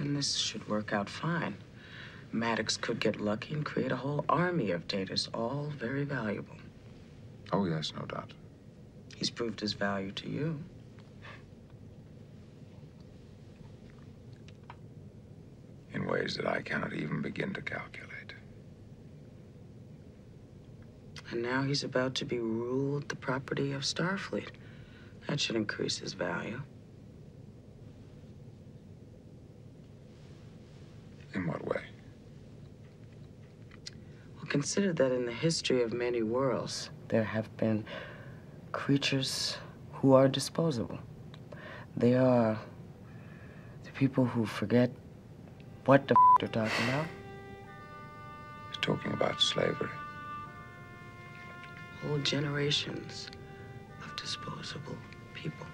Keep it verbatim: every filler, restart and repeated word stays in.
then this should work out fine. Maddox could get lucky and create a whole army of datas, all very valuable. Oh, yes, no doubt. He's proved his value to you. In ways that I cannot even begin to calculate. And now he's about to be ruled the property of Starfleet. That should increase his value. In what way? Well, consider that in the history of many worlds, there have been creatures who are disposable. They are the people who forget what the f*** they're talking about. He's talking about slavery. Whole generations of disposable people.